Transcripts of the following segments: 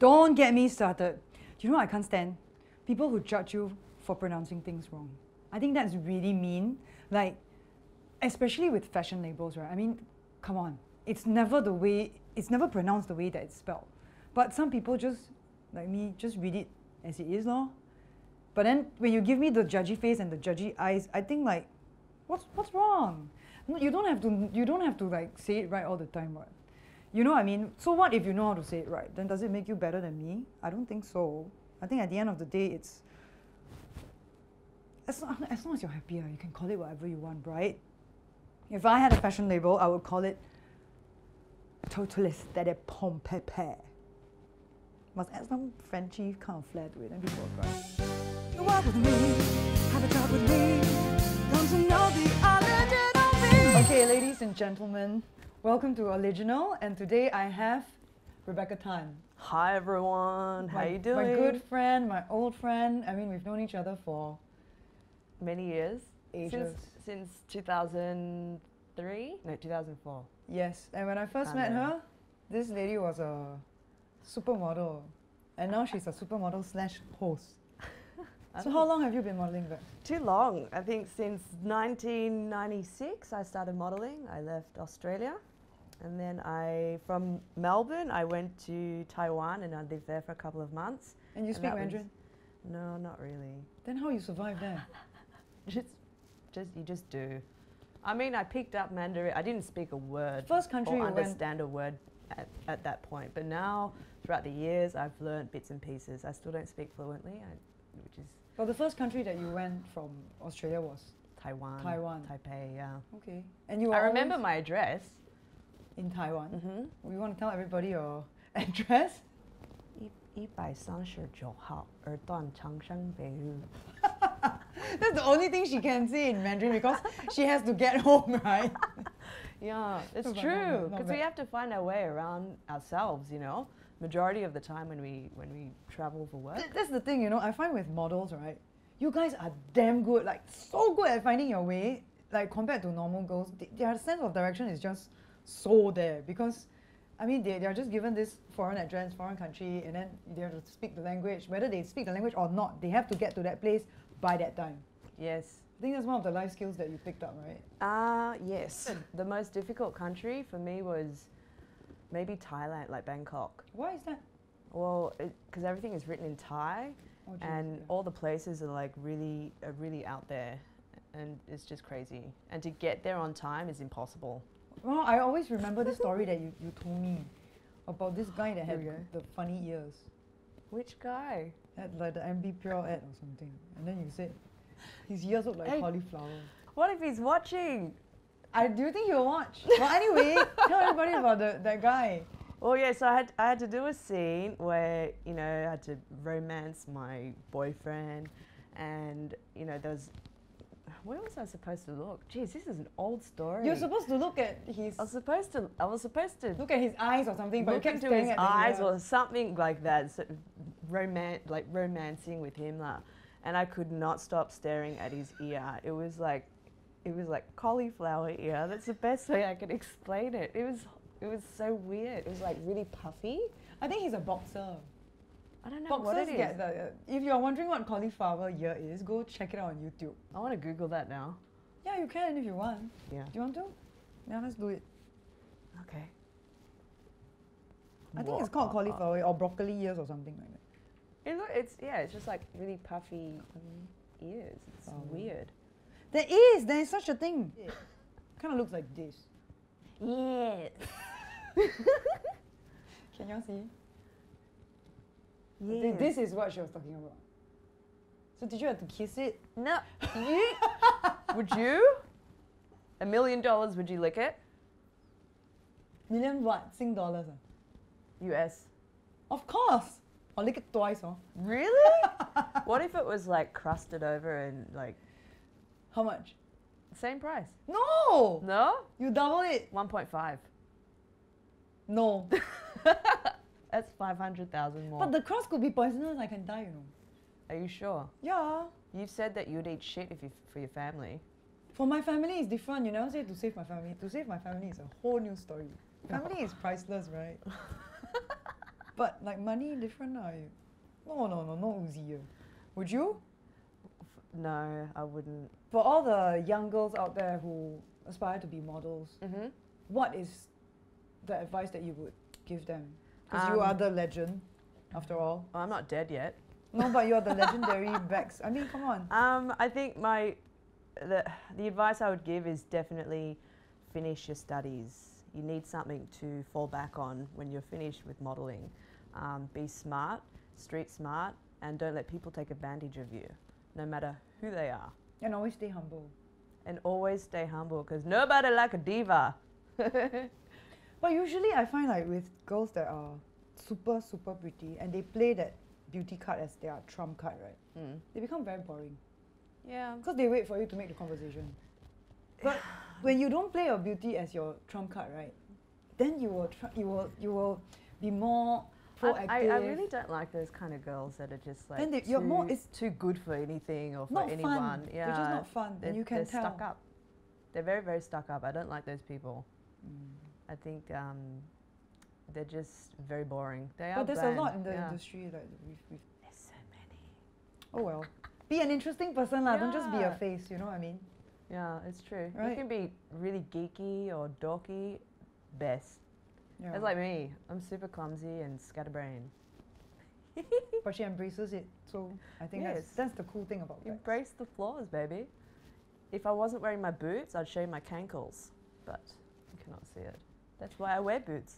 Don't get me started. Do you know what I can't stand? People who judge you for pronouncing things wrong. I think that's really mean. Like, especially with fashion labels, right? I mean, come on. It's never the way, it's never pronounced the way that it's spelled. But some people just, like me, just read it as it is, lor. But then, when you give me the judgy face and the judgy eyes, I think like, what's wrong? You don't have to like say it right all the time, right? You know what I mean? So what if you know how to say it right? Then does it make you better than me? I don't think so. I think at the end of the day, it's as long as you're happier, you can call it whatever you want, right? If I had a fashion label, I would call it Totaliste de Pompepé. Must add some Frenchy kind of flair to it and people will cry. You walk with me, have a talk with me, come to know the original me. Okay, ladies and gentlemen, welcome to Original, and today I have Rebecca Tan. Hi everyone, how you doing? My good friend, my old friend. I mean, we've known each other for many years. Ages. Since 2003? No, 2004. Yes, and when I first met her, this lady was a supermodel. And now she's a supermodel / host. So how long have you been modeling back? Too long. I think since 1996 I started modeling. I left Australia. And then from Melbourne, I went to Taiwan and I lived there for a couple of months. And you speak Mandarin? No, not really. Then how you survive there? You just do. I mean, I picked up Mandarin. I didn't speak a word or understand a word at that point. But now, throughout the years, I've learned bits and pieces. I still don't speak fluently, which is... Well, the first country that you went from Australia was? Taiwan. Taipei, yeah. Okay. And you were I remember my address. In Taiwan? Mm-hmm. You want to tell everybody your address? 139号 2段长山北路. That's the only thing she can say in Mandarin because she has to get home, right? Yeah, it's true. Because we have to find our way around ourselves, you know. Majority of the time when we travel for work. That's the thing, you know. I find with models, right? You guys are damn good, like so good at finding your way. Like compared to normal girls, their sense of direction is just so there because. I mean, they are just given this foreign address, foreign country, and then they have to speak the language. Whether they speak the language or not, they have to get to that place by that time. Yes. I think that's one of the life skills that you picked up, right? Yes. The most difficult country for me was maybe Thailand, like Bangkok. Why is that? Well, because everything is written in Thai, all the places are like really out there, and it's just crazy. And to get there on time is impossible. Well, I always remember this story that you told me about this guy that had the funny ears. Which guy? At like the MB Pure ad or something. And then you said his ears look like cauliflower. What if he's watching? Do you think he'll watch? Well, anyway, tell everybody about that guy. Well, yeah, so I had to do a scene where, you know, I had to romance my boyfriend and, you know, where was I supposed to look? Jeez, this is an old story. You're supposed to look at his... I was supposed to look at his eyes or something, but you kept staring at his eyes or something like that. So, romancing with him, lah. And I could not stop staring at his ear. It was like cauliflower ear. That's the best way I could explain it. It was so weird. It was like really puffy. I think he's a boxer. I don't know what it is. If you're wondering what cauliflower ear is, go check it out on YouTube. I want to Google that now. Yeah, you can if you want. Yeah. Do you want to? Yeah, let's do it. Okay. I think it's called cauliflower or broccoli ears or something like that. It's just like really puffy ears. It's weird. There is such a thing. It kind of looks like this. Yes. Can y'all see? Yes. This is what she was talking about. So did you have to kiss it? No. Would you? $1 million, would you lick it? Million what? Sing dollars? US. Of course. I'll lick it twice. Oh. Really? What if it was like crusted over and like... How much? Same price. No! No? You double it. 1.5. No. That's 500,000 more. But the crust could be poisonous. I can die, you know. Are you sure? Yeah. You've said that you'd eat shit for your family. For my family, it's different. You never say to save my family. To save my family is a whole new story. Family is priceless, right? But like money, different. No, not Uzi. Would you? No, I wouldn't. For all the young girls out there who aspire to be models, mm-hmm. what is the advice that you would give them? Because you are the legend, after all. Well, I'm not dead yet. No, but you are the legendary Bex. I mean, come on. I think the advice I would give is definitely finish your studies. You need something to fall back on when you're finished with modelling. Be smart, street smart, and don't let people take advantage of you, no matter who they are. And always stay humble. And always stay humble, because nobody like a diva. But usually I find like with girls that are super, super pretty, and they play that beauty card as their trump card, right? Mm. They become very boring. Yeah. Because they wait for you to make the conversation. But when you don't play your beauty as your trump card, right, then you will be more proactive. I really don't like those kind of girls that are just like it's too good for anything or for not anyone. Fun. Yeah, they're just not fun. And you can tell. They're stuck up. They're very, very stuck up. I don't like those people. Mm. I think they're just very boring. They are. But there's bland. A lot in the industry. Like there's so many. Oh well, be an interesting person, lah. Yeah. Don't just be a face. You know what I mean? Yeah, it's true. Right. You can be really geeky or dorky, best. Yeah. That's like me. I'm super clumsy and scatterbrained. But she embraces it, so I think that's the cool thing about it. Embrace the flaws, baby. If I wasn't wearing my boots, I'd show you my cankles, but you cannot see it. That's why I wear boots.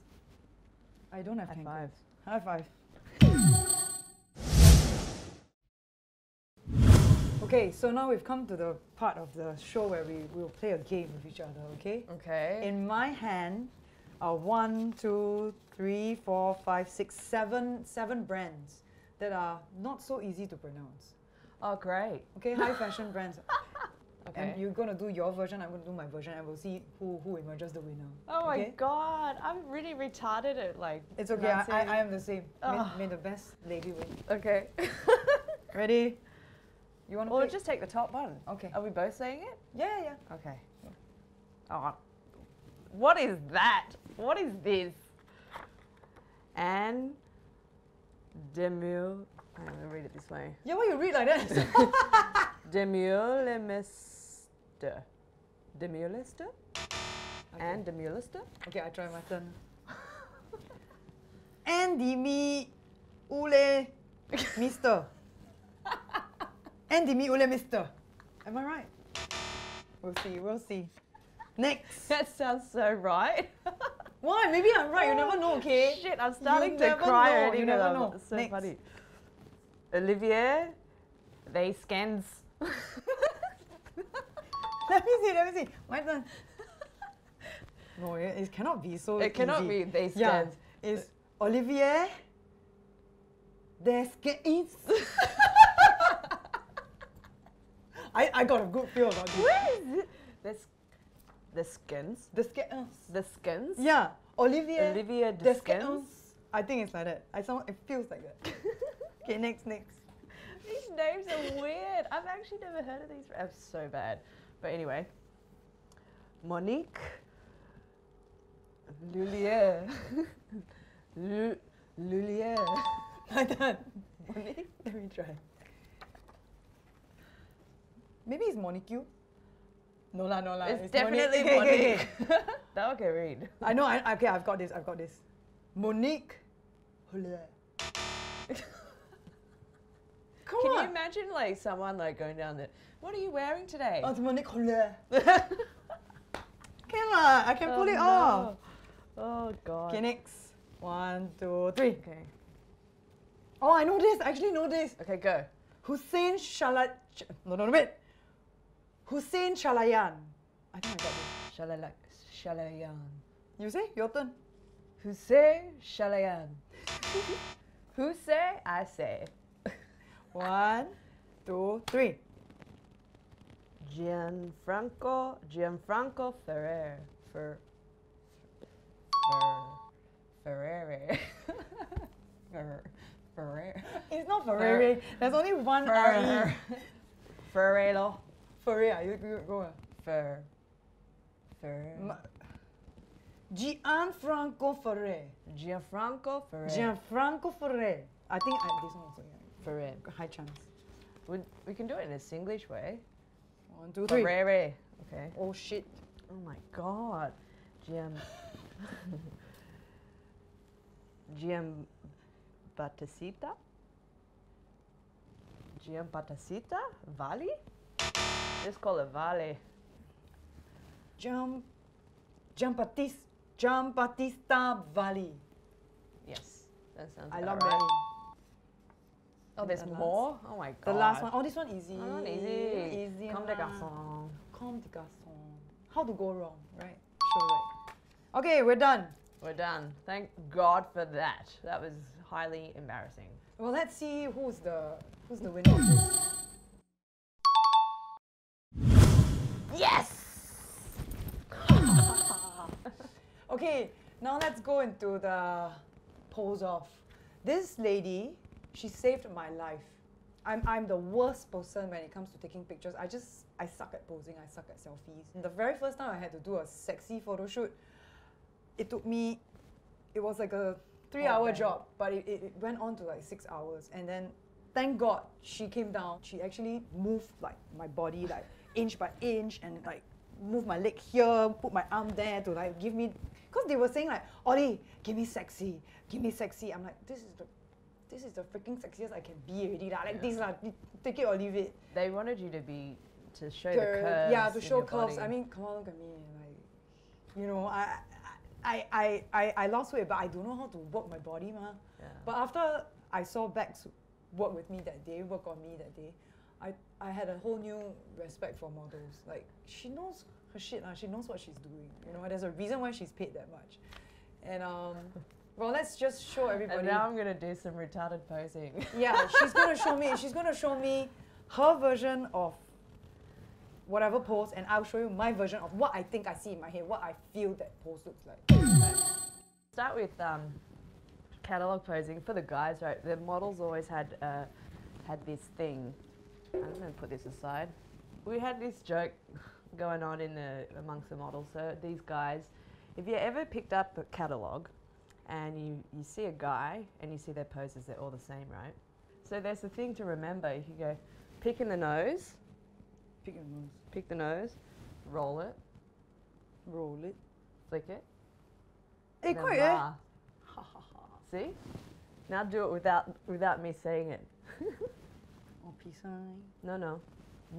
I don't have cankles. High five. High five. Okay, so now we've come to the part of the show where we will play a game with each other, okay? Okay. In my hand are 7 brands that are not so easy to pronounce. Oh, great. Okay, high fashion brands. Okay. And you're going to do your version, I'm going to do my version, and we'll see who emerges the winner. Oh okay? My god, I'm really retarded at like... It's okay, I am the same. Oh. May the best lady win. Okay. Ready? You want to just take the top one. Okay. Are we both saying it? Yeah. Okay. Oh, what is that? What is this? Ann Demeulemeester. I'm going to read it this way. Yeah, why you read like that? Demeulemeester. Demeulemeester? Okay. Ann Demeulemeester? Okay, I try my turn. Ann Demeulemeester. Ann Demeulemeester. Am I right? We'll see. Next. That sounds so right. Why? Maybe I'm right, you never know, okay? Shit, I'm starting to cry already. You never know. It's so funny. Olivier Theyskens. Let me see. My turn. No, it cannot be so easy. It cannot be Theyskens. Yeah, it's Olivier Theyskens. I got a good feel about this. What is it? Theyskens. Theyskens. Yeah. Olivier Theyskens. I think it's like that. It feels like that. Okay, next. These names are weird. I've actually never heard of these. I'm so bad. But anyway. Monique Lhuillier. Lhuillier. My turn. Monique? Let me try. Maybe it's Monique. No. It's definitely Monique. Okay. That one can read. I know. Okay, I've got this. Monique. Can you imagine like someone like going down there? What are you wearing today? Oh, it's Monique. Come on, I can pull it off. Oh god. Okay, next. 1, 2, 3. Okay. Oh, I know this. I actually know this. Okay, go. Hussein Chalayan. No. Hussein Chalayan. I think I got this. Chalayan. You say? Your turn. Hussein Chalayan. Who say? I say. 1, 2, 3. Gianfranco Ferré. Ferré. It's not Ferré. There's only one R. Ferré. Ferré, you go. Ferré. Gianfranco Ferré. Gianfranco Ferré. Gianfranco Ferré. I think this one also. Yeah. Ferré. High chance. We can do it in a Singlish way. 1, 2, 3. Ferré. Okay. Oh shit. Oh my god. Giambattista? Giambattista Valli? Just call it Valli. Giambattista Valli. Yes, that sounds good. I love Valli. Oh, there's more? Oh my god. The last one. Oh, this one easy. Oh, easy. Easy. Comme des Garçons. Comme des Garçons. How to go wrong, right? Sure, right. Okay, we're done. We're done. Thank God for that. That was highly embarrassing. Well, let's see who's the winner. Yes! Okay, now let's go into the pose off. This lady, she saved my life. I'm the worst person when it comes to taking pictures. I suck at posing, I suck at selfies. And the very first time I had to do a sexy photo shoot, it took me, it was like a 3-hour job, but it went on to like 6 hours. And then, thank God, she came down. She actually moved like my body like inch by inch and like moved my leg here, put my arm there to like give me, because they were saying like, Oli, give me sexy, give me sexy. I'm like, this is the freaking sexiest I can be already. Like this, like, take it or leave it. They wanted you to show the curves. Yeah, to show curves. I mean, come on, look at me. Like, you know, I lost weight, but I don't know how to work my body, ma. Yeah. But after I saw Bex work with me that day, work on me that day, I had a whole new respect for models. Like, she knows her shit, lah. She knows what she's doing. You know, there's a reason why she's paid that much. And well, let's just show everybody. And now I'm gonna do some retarded posing. Yeah, she's gonna show me her version of whatever pose, and I'll show you my version of what I think I see in my head, what I feel that pose looks like. Start with catalog posing for the guys, right? The models always had this thing. I'm gonna put this aside. We had this joke going on amongst the models. So these guys, if you ever picked up a catalog, and you see a guy and you see their poses, they're all the same, right? So there's the thing to remember. You can go pick the nose, roll it, flick it. Hey, quite eh? See? Now do it without me saying it. Oh, peace sign. No.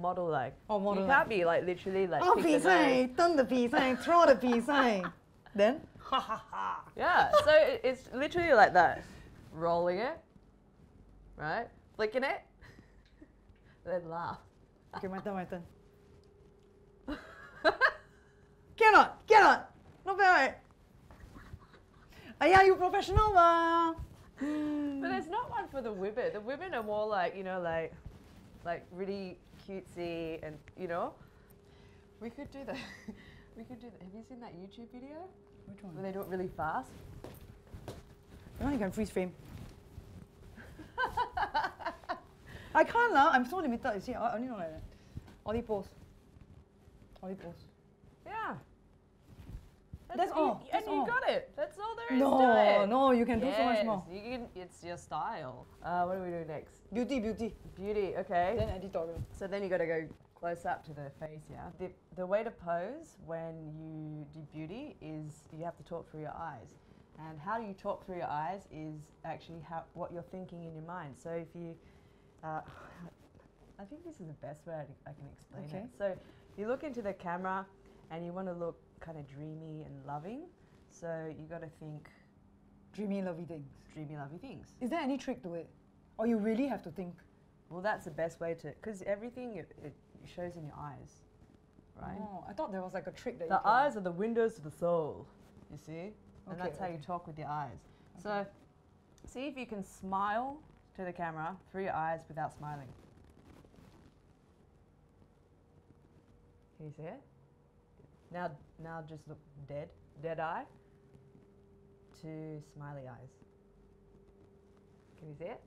Model like. Oh, model. You can't be like literally like. Oh, peace sign. Turn the peace sign. Throw the peace sign. Then. Ha ha ha. Yeah. So it's literally like that. Rolling it, right? Flicking it. Then laugh. Okay, my turn. Cannot. Not bad, right? Yeah, you professional, ma. But there's not one for the women. The women are more like, you know, like really cutesy and, you know. We could do that. Have you seen that YouTube video? Which one? Where they do it really fast. No, you can freeze frame. I can't now. I'm so limited. You see, I only know like that. Ollie pose. Yeah. That's all. And you got it. That's all there is to it. No, you can do so much more. It's your style. What do we do next? Beauty. Okay. Then editorial. So then you got to go close up to the face. Yeah. The way to pose when you do beauty is you have to talk through your eyes. And how you talk through your eyes is actually what you're thinking in your mind. So if you I think this is the best way I can explain it. So you look into the camera and you want to look kind of dreamy and loving. So you got to think dreamy, lovely things. Is there any trick to it? Or you really have to think? Well, that's the best way to, because everything it shows in your eyes, right? Oh, I thought there was like a trick that the eyes are the windows to the soul, you see? And that's how you talk with your eyes. Okay. So see if you can smile to the camera through your eyes without smiling. Can you see it? Now just look dead eye to smiley eyes. Can you see it?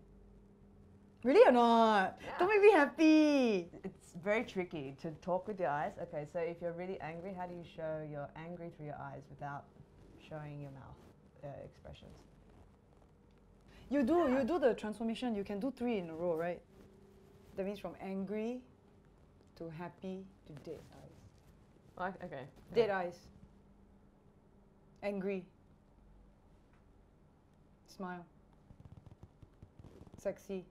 Really or not? Yeah. Don't make me happy. It's very tricky to talk with your eyes. Okay, so if you're really angry, how do you show you're angry through your eyes without showing your mouth expressions. You do the transformation. You can do 3 in a row, right? That means from angry to happy to dead eyes. Like, okay. Dead eyes. Angry. Smile. Sexy.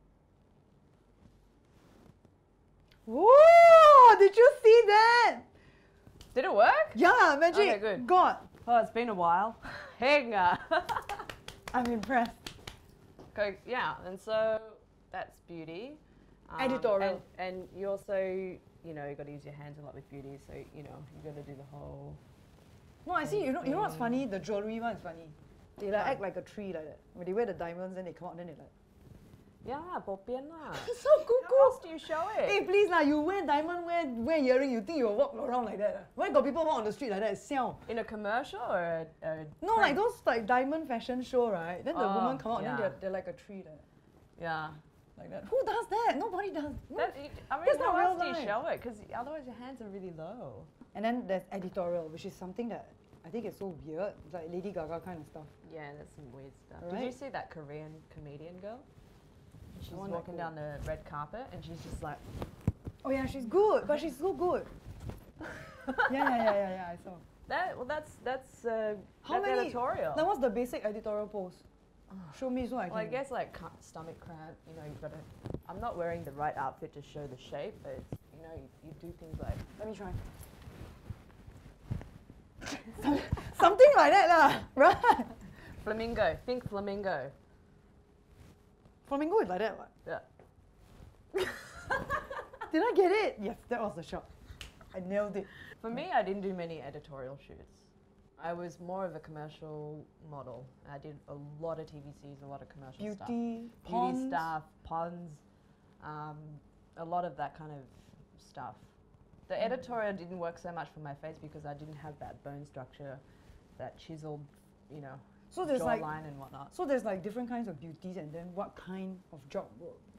Whoa! Did you see that? Did it work? Yeah, magic. Okay, good. God. Oh, it's been a while. Hang on. I'm impressed. Okay, yeah, and so that's beauty. Editorial. And you also, you know, you got to use your hands a lot with beauty, so, you know, you got to do the whole... No, I see. You know what's funny? The jewelry one is funny. They like act like a tree like that. When they wear the diamonds, then they come out, then they like... Yeah, bopian lah. So cuckoo. How else do you show it? Hey, please lah, you wear diamond, wear earring, you think you'll walk around like that? Why got people walk on the street like that? Siao. In a commercial or a no, like those like diamond fashion show, right? Then the woman come out, yeah. Then they're like a tree there. Yeah. Like that. Who does that? Nobody does. That, I mean, that's not real life. Do you show it? Because otherwise your hands are really low. And then there's editorial, which is something that I think it's so weird. It's like Lady Gaga kind of stuff. Yeah, that's some weird stuff. Right? Did you see that Korean comedian girl? She's walking down the red carpet and she's just like... Oh yeah, she's good, but she's so good. Yeah, I saw. That, well, that's editorial. That was the basic editorial pose. Show me so I can... Well, I guess like stomach cramp, you know, you've got to... I'm not wearing the right outfit to show the shape, but it's, you know, you do things like... Let me try. Something like that lah, right? Flamingo, think flamingo. Flamingo is like that, what? Yeah. Did I get it? Yes, that was the shot. I nailed it. For me, I didn't do many editorial shoots. I was more of a commercial model. I did a lot of TVCs, a lot of commercial stuff. Beauty stuff, ponds, a lot of that kind of stuff. The editorial didn't work so much for my face because I didn't have that bone structure, that chiseled, you know, so there's like line and whatnot. So there's like different kinds of beauties, and then what kind of job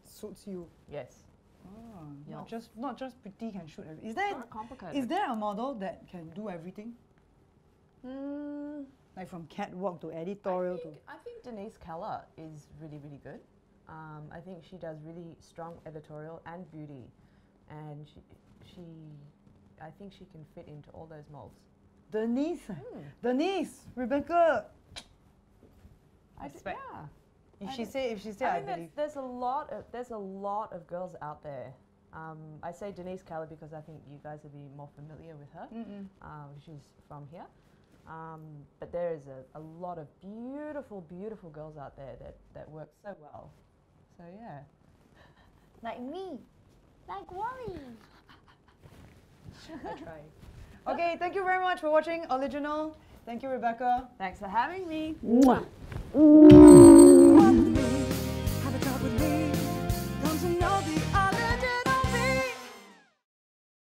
suits you? Yes. Oh, yep. Not just pretty can shoot everything. Is there not complicated? Is there a model that can do everything? Mm. Like from catwalk to editorial to. I think Denise Keller is really good. I think she does really strong editorial and beauty, and she I think she can fit into all those molds. Denise, Denise, Rebecca. Yeah. If she said, I believe. There's a lot of girls out there. I say Denise Keller because I think you guys would be more familiar with her. She's from here. But there is a lot of beautiful girls out there that work so well. So yeah. Like me. Like Wally. I try. Okay, thank you very much for watching OLIGINAL. Thank you, Rebecca. Thanks for having me. Mwah.